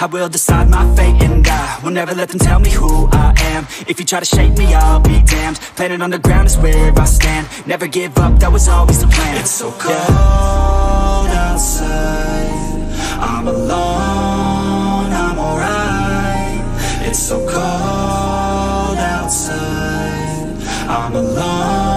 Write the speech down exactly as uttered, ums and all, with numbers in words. I will decide my fate and I will never let them tell me who I am. If you try to shape me, I'll be damned. Planet on the ground is where I stand. Never give up, that was always the plan. It's so cold outside, I'm alone, I'm alright. It's so cold outside, I'm alone.